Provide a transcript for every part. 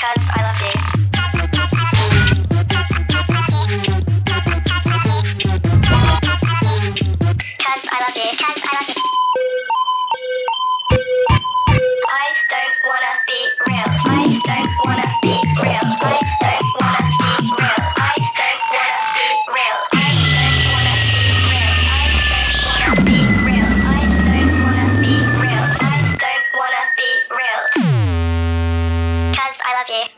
'cause I love you. I don't wanna be real. I don't wanna be real. I don't wanna be real. I don't wanna be real. I don't wanna be real. I don't wanna be real. I don't wanna be real. I don't wanna be real. 'Cause I love you.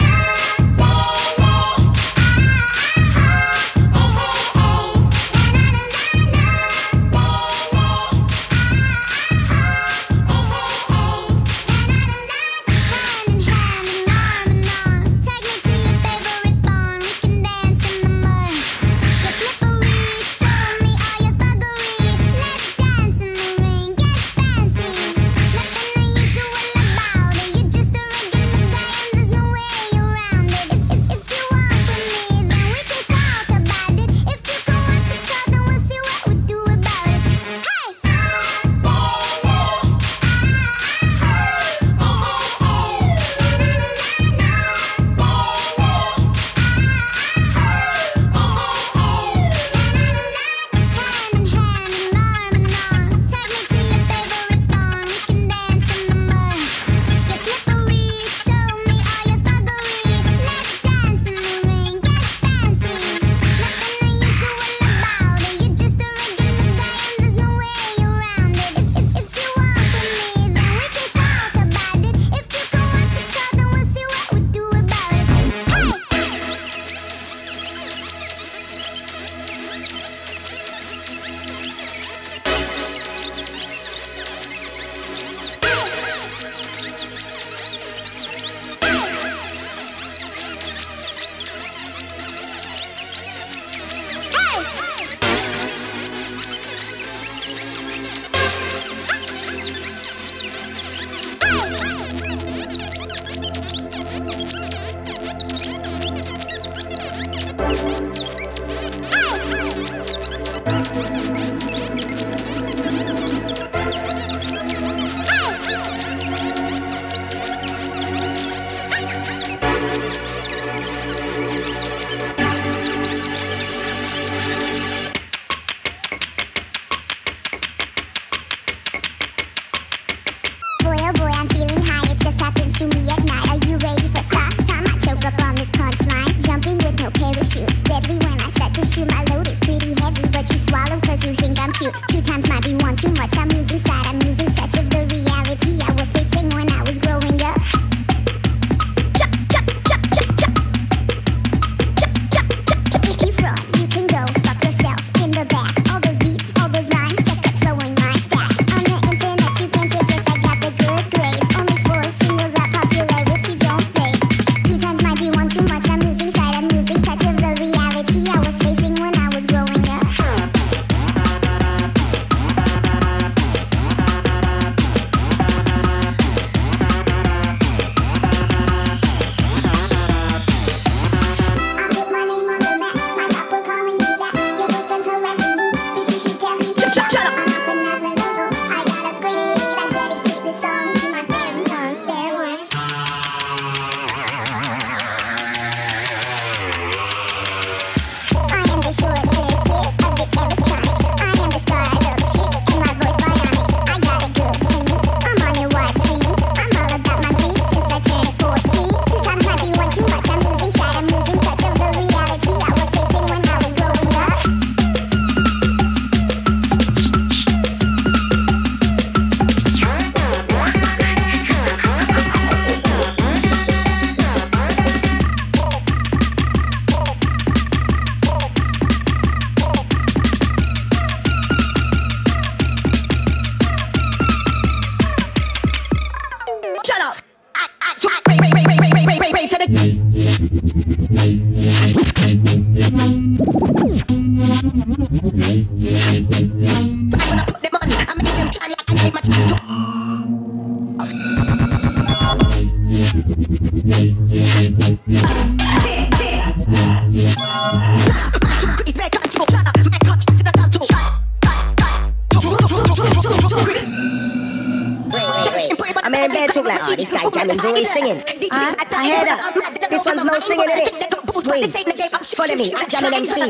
I'm in bed too, like, oh, this guy Jamin's always singing. I heard her. This one's no singing in it. Swings. Follow me, I'm Jamin MC.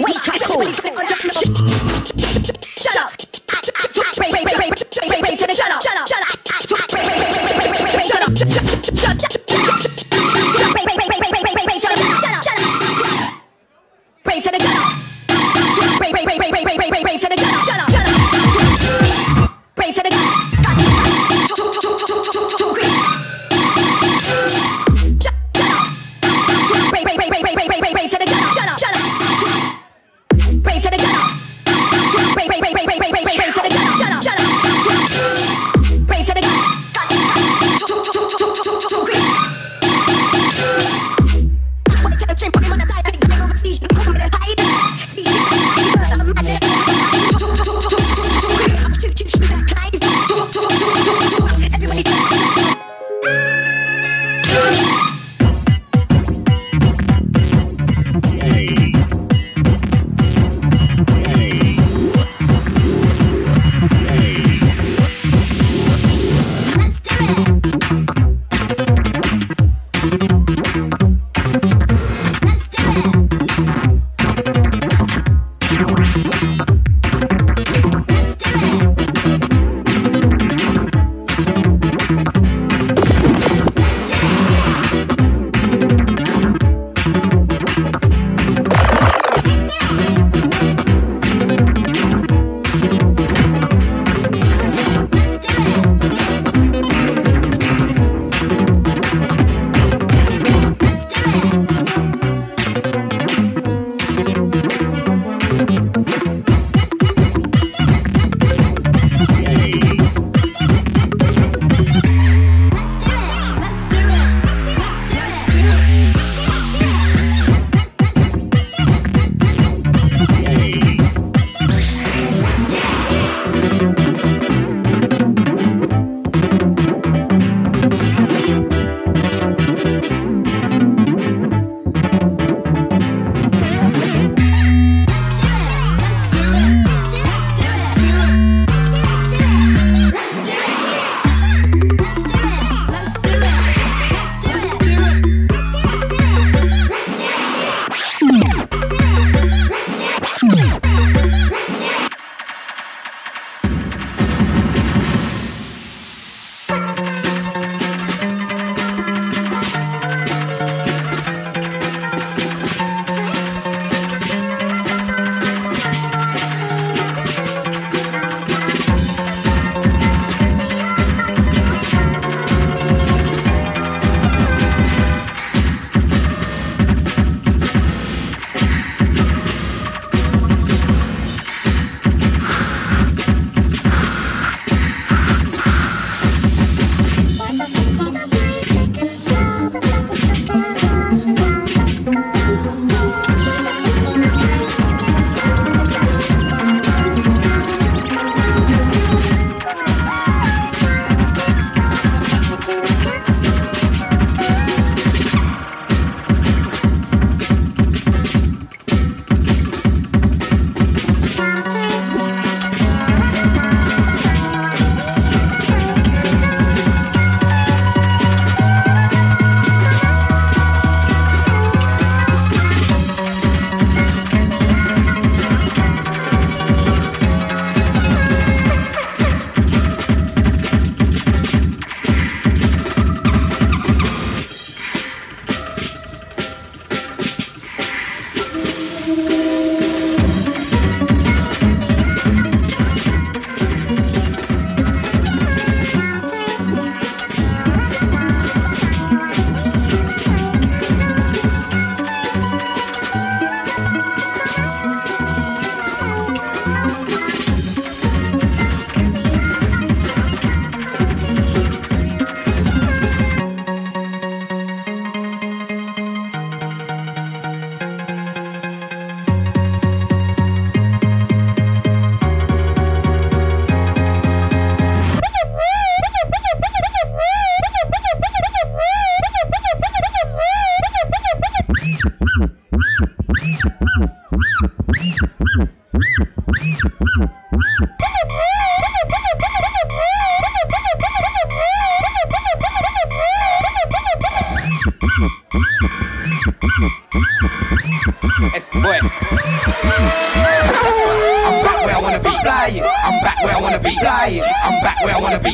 We crash cool. Shut up. Pray for the girl. Shut up.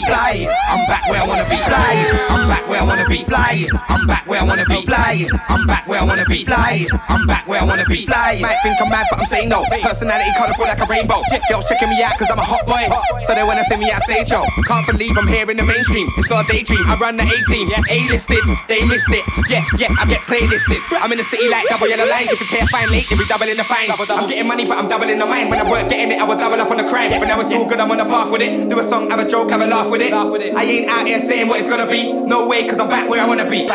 fly. I'm back where I wanna be fly. I'm back where I wanna be fly. I'm back where I wanna be fly. I'm back where I wanna be fly. I'm back where I wanna be fly. Might think I'm mad, but I'm saying no. Personality colorful like a rainbow. Girls checking me out 'cause I'm a hot boy. So they wanna send me out stage show. Can't believe I'm here in the mainstream. It's not a daydream. I run the A-team. A-listed, they missed it. Yeah, I get playlisted. I'm in the city like double yellow lines. If you can't find late, then we doubling the fine. I'm getting money, but I'm doubling the mind. When I work getting it, I will double up on the crime. When I was all good, I'm on the path with it. Do a song, have a joke, have a laugh with it. I ain't out here saying what it's gonna be. No way, 'cause I'm back where I wanna be.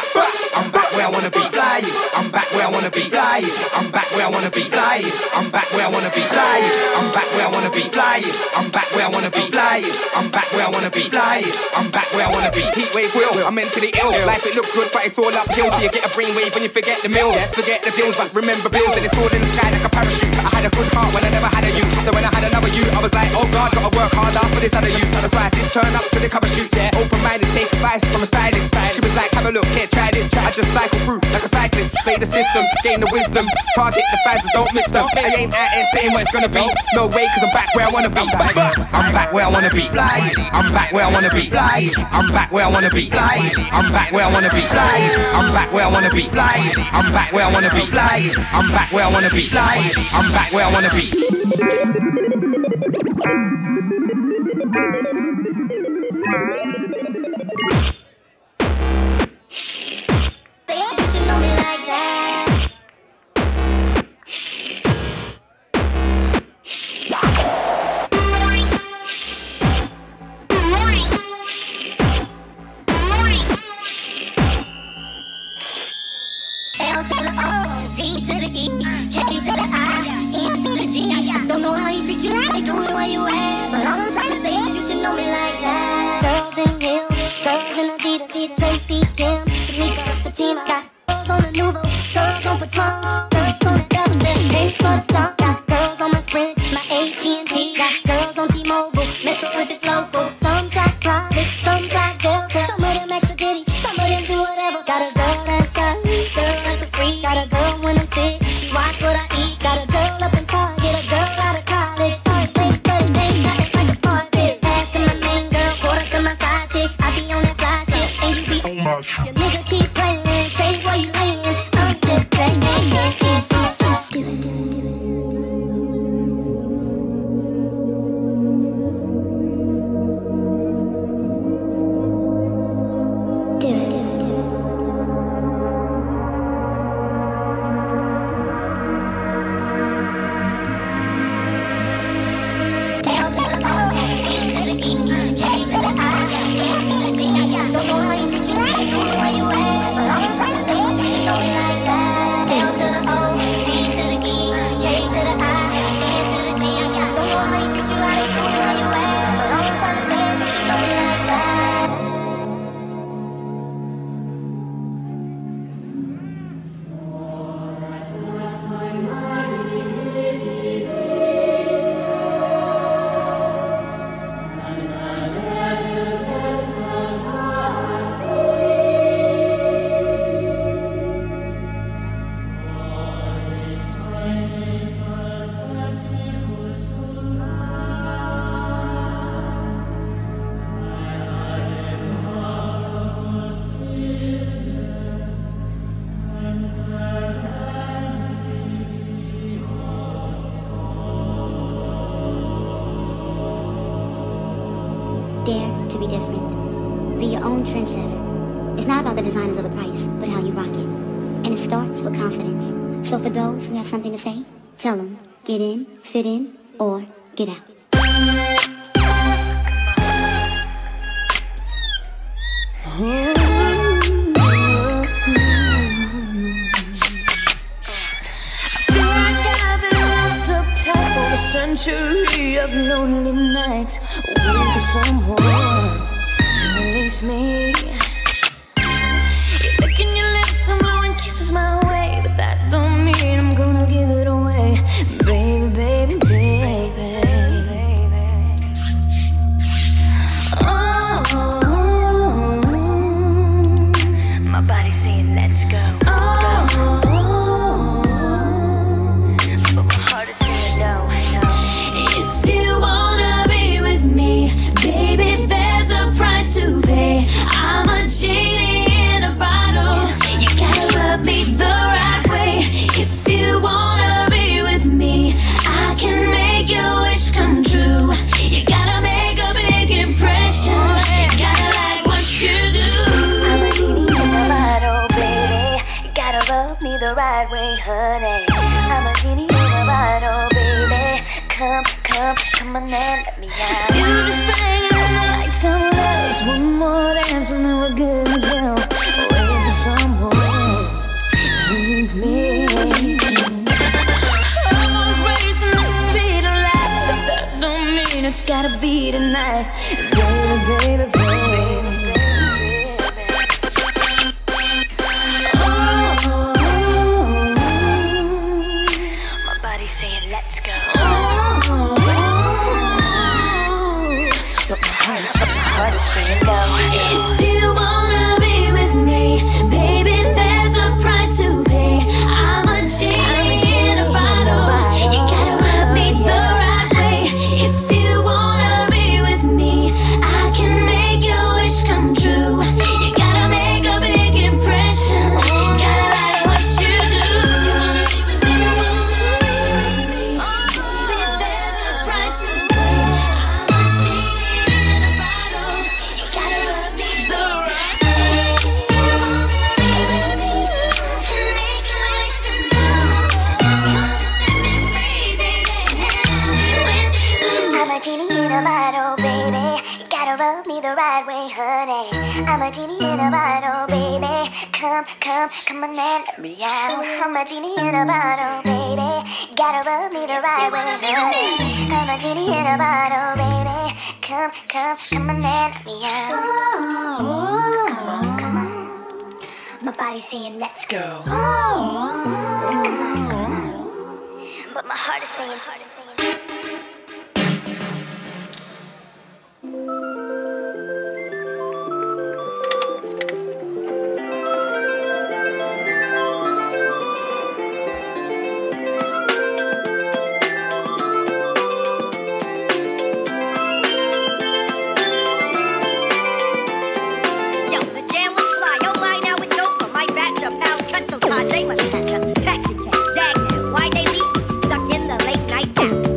I'm back where I wanna be. Fly. I'm back where I wanna be. Fly. I'm back where I wanna be. Fly. I'm back where I wanna be. Fly. I'm back where I wanna be. Fly. I'm back where I wanna be. Fly. I'm back where I wanna be. Fly. I'm back where I wanna be. Heatwave will. I'm mentally ill. Life it looks good, but it's all uphill. You get a brainwave when you forget the meal. Yes, forget the bills, but remember bills. And it's all in the sky like a parachute. I had a good heart when I never had a you. So when I had another you, I was like, oh God, gotta work harder for this other you. That's why I didn't turn up to the cover shoot. Yeah, open-minded, take advice from a stylist. She was like, have a look, here, try this. I just cycle through like a cyclist. Play the system, gain the wisdom. Target the fans, don't miss them. I ain't out here saying what it's gonna be. No way, 'cause I'm back where I wanna be. I'm back where I wanna be. Fly. I'm back where I wanna be. Fly. I'm back where I wanna be. Fly. I'm back where I wanna be. Fly. I'm back where I wanna be. Fly. I'm back where I wanna be. Fly. I'm back where I wanna be. Fly. I'm back where I wanna be. They all just know me like that. L to the O, V to the E, K to the I, E to the G. I don't know how he treats you, I do it where you at. But all I'm trying to say is you should know me like that. Girls in heels, girls in Adidas, Tracy Kim. Team, I got girls on the Nouveau, girls on Patron, girls on the government, pay for the talk. Got girls on my Sprint, my AT&T, got girls on T-Mobile, Metro if it's local. Some got private, some got Delta, some of them extra giddy, some of them do whatever. Got a girl that's shy, girl that's a freak. Got a girl when I'm sick, she watch what I eat. Got a girl up in Target, a girl out of college. Sorry, baby, but it ain't nothing like a smart bitch. Back to my main girl, quarter to my side chick. I be on that fly shit, and you be on my shit. Your nigga keep baby, there's a problem. right way, honey. I'm a genie in a bottle, baby. Come on and let me out. You just bang it on like some loves. One more dance and then we're good to go. Wait for someone who needs me. I'm racing at the speed of light, but that don't mean it's gotta be tonight. Baby, baby, baby. If you wanna be with me, baby, there's a price to pay. I'm a genie in a bottle. You gotta rub me the right way. If you wanna be with me, I can make your wish come true. You gotta make a big impression. Gotta like what you do. You wanna be with me, you wanna be with me. Baby, there's a price to pay. I'm a genie in a bottle. You gotta rub me the right way. If you wanna be with me, I can make your wish come true. Just come and set me free, baby, and I'll be with you. I'm a genie in a bottle, baby. You gotta rub me the right way, honey. I'm a genie in a bottle, baby. Come on and let me out. I'm a genie in a bottle, baby. You gotta rub me the right way, honey. I'm a genie in a bottle, baby. Come on and let me out. My body's saying let's go. But my heart is saying, Yo, the jam was fly. Oh my, now it's over. My batch of pals cut so tight, they must catch a taxi cab. Dag, why they leave me stuck in the late night gap?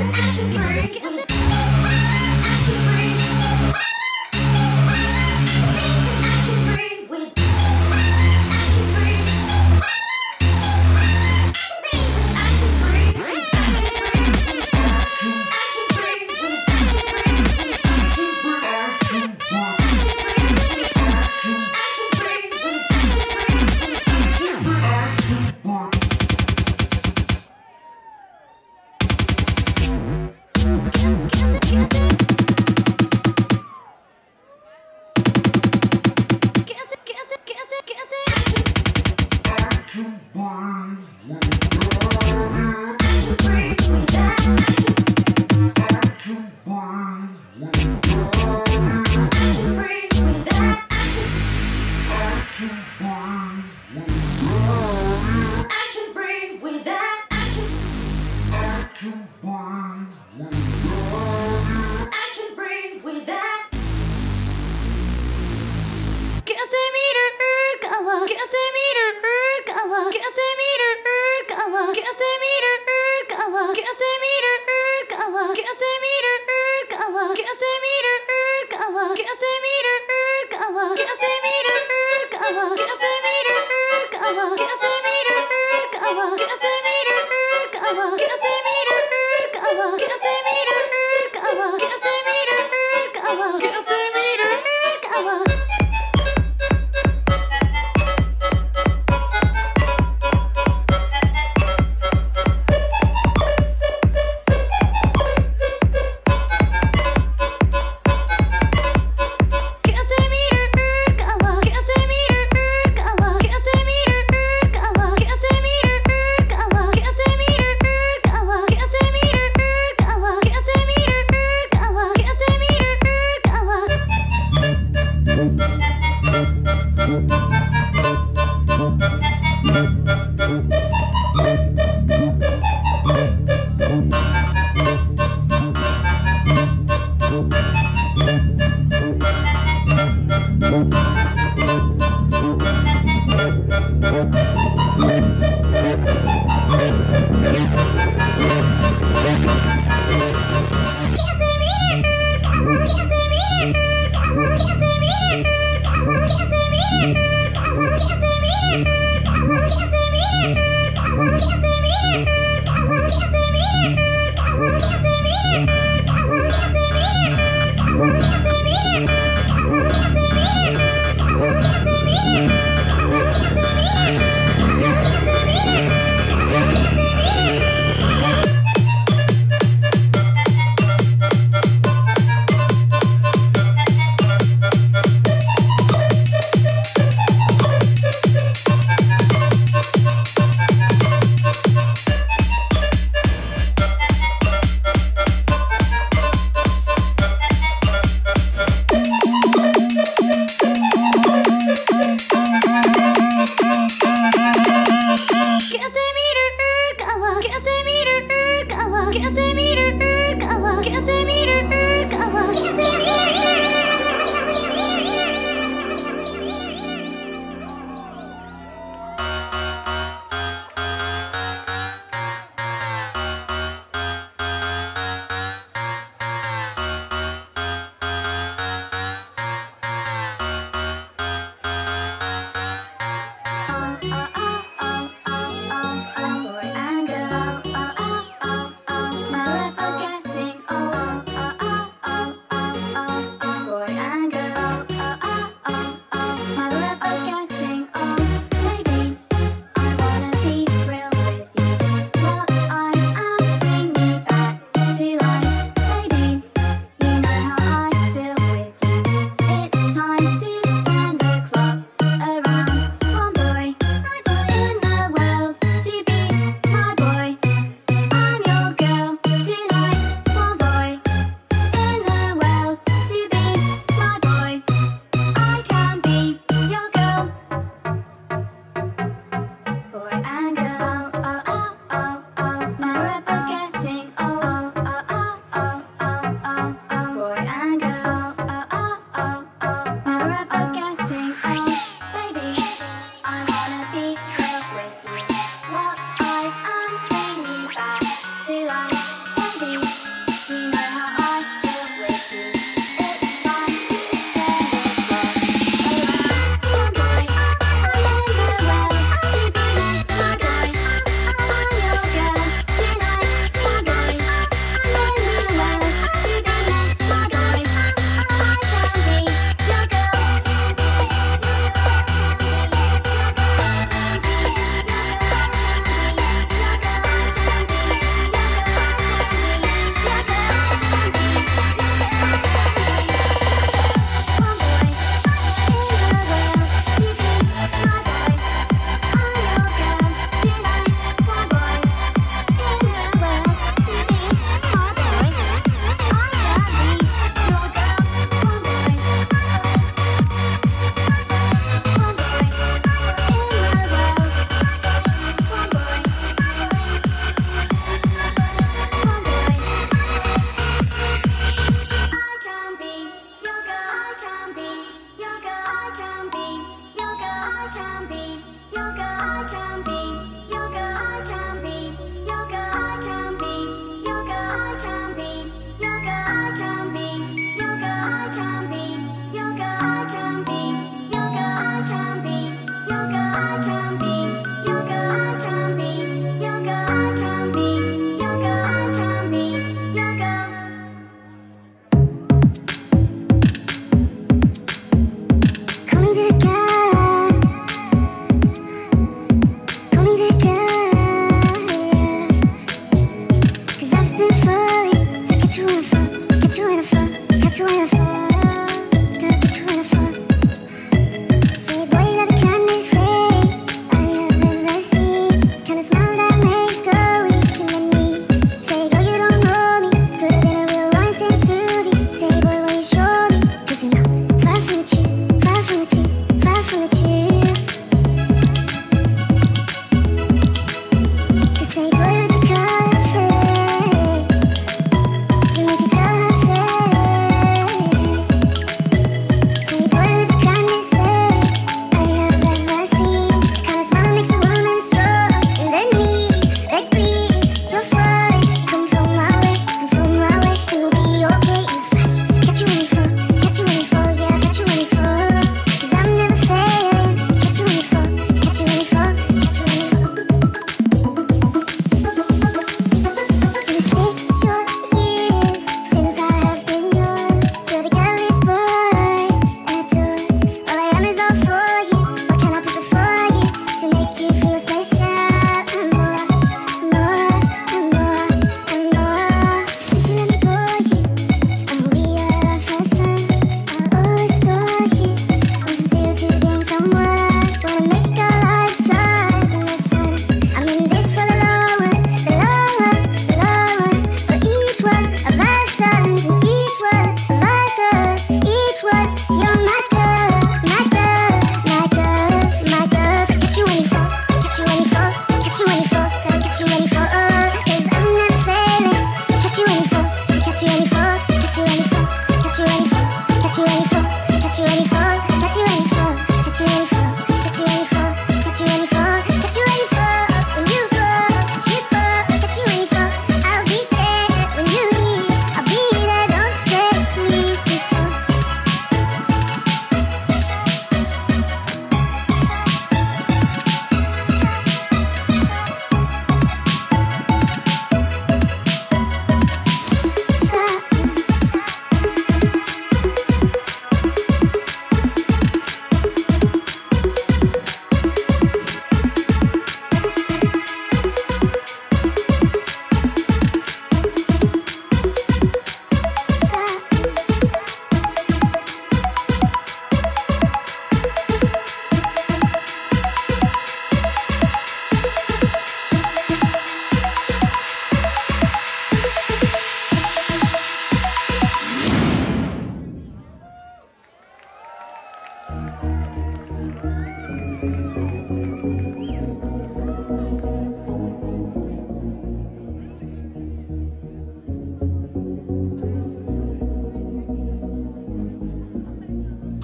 Get the meter,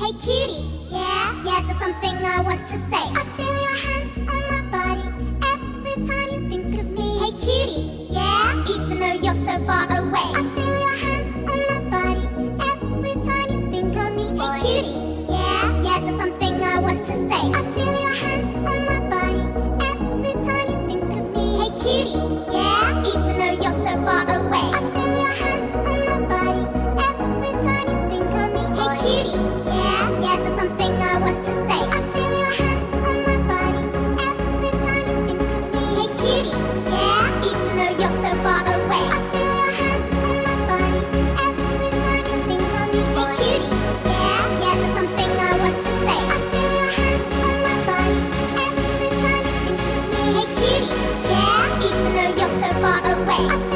Hey cutie, yeah, there's something I want to say. I feel your hands on my body every time you think of me. Hey cutie, yeah, even though you're so far away. I feel your hands on my body every time you think of me. Hey cutie, yeah, there's something I want to say. I feel your hands on my body every time you think of me. Hey cutie, yeah, even though you're so far away. I feel your hands on my body every time you think of me. Hey cutie, yeah, there's something I want to say. I feel your hands on my body every time you think of me. Hey cutie, yeah, even though you're so far away. I feel your hands on my body every time you think of me. Hey cutie, yeah, there's something I want to say. I feel your hands on my body every time you think of me. Hey cutie, yeah, even though you're so far away.